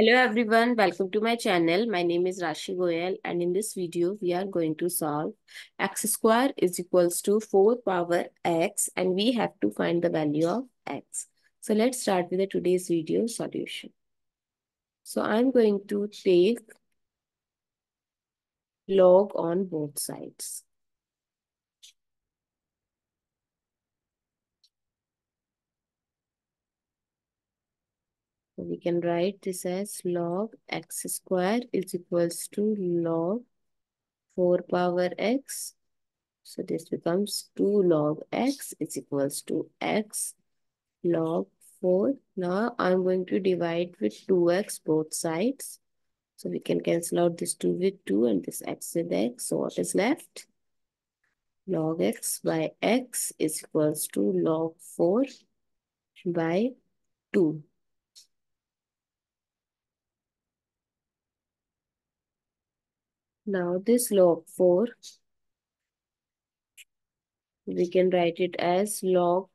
Hello everyone, welcome to my channel. My name is Rashi Goel and in this video we are going to solve x square is equals to 4 power x and we have to find the value of x. So let's start with the today's video solution. So I'm going to take log on both sides. We can write this as log x square is equals to log 4 power x. So this becomes 2 log x is equals to x log 4. Now I'm going to divide with 2x both sides. So we can cancel out this 2 with 2 and this x with x. So what is left? Log x by x is equals to log 4 by 2. Now this log 4, we can write it as log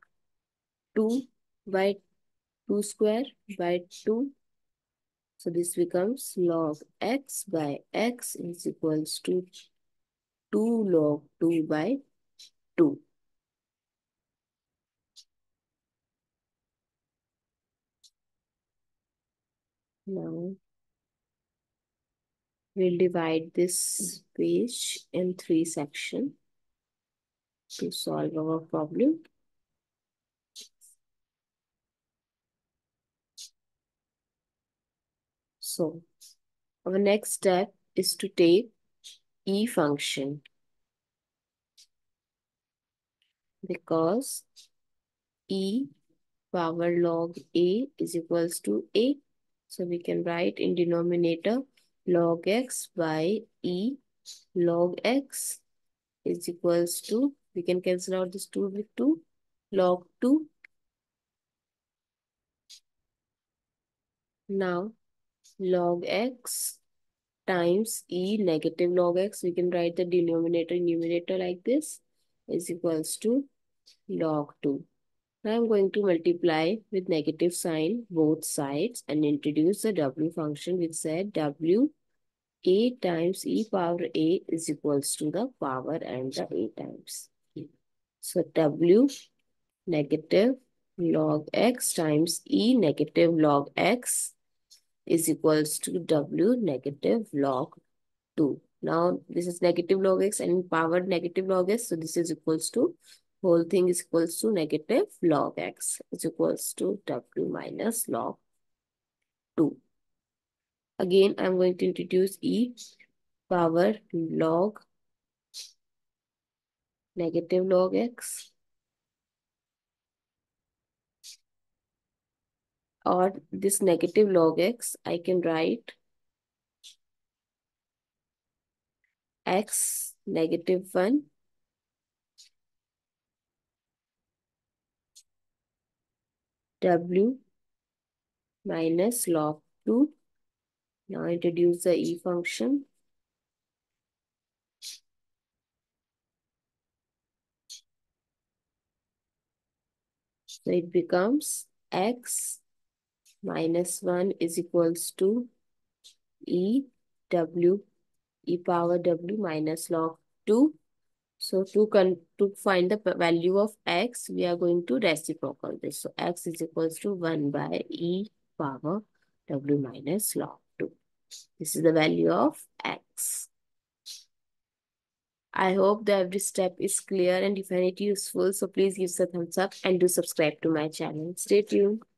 2 by 2 square by 2. So this becomes log x by x is equals to 2 log 2 by 2. Now we'll divide this page in 3 sections to solve our problem. So, our next step is to take e function because e power log a is equals to a. So, we can write in denominator log x by e log x is equals to, we can cancel out this 2 with 2, log 2. Now, log x times e negative log x, we can write the denominator and numerator like this, is equals to log 2. Now I'm going to multiply with negative sign both sides and introduce the w function which said w a times e power a is equals to the power and the a times. So w negative log x times e negative log x is equals to w negative log 2. Now this is negative log x and power negative log x. So this is equals to whole thing is equals to negative log x is equals to w minus log 2. Again, I'm going to introduce e power log negative log x or this negative log x, I can write x negative 1 w minus log 2. Now introduce the e function. So it becomes x minus 1 is equals to e power w minus log 2. So to find the value of x, we are going to reciprocal this. So x is equals to 1 by e power w minus log 2. This is the value of x. I hope that every step is clear and if anything useful, so please give us a thumbs up and do subscribe to my channel. Stay tuned.